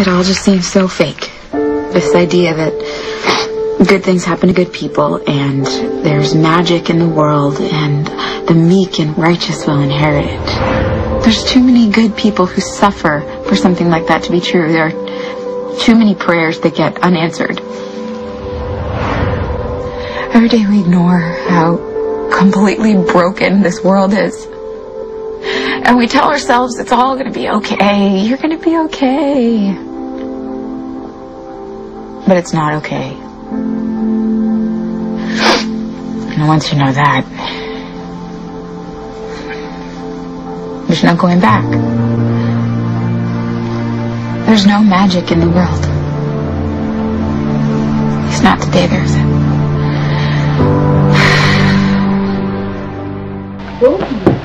It all just seems so fake. This idea that good things happen to good people and there's magic in the world and the meek and righteous will inherit it. There's too many good people who suffer for something like that to be true. There are too many prayers that get unanswered. Every day we ignore how completely broken this world is. And we tell ourselves it's all going to be okay. You're going to be okay. But it's not okay. And once you know that, there's no going back. There's no magic in the world. At least not today there isn't.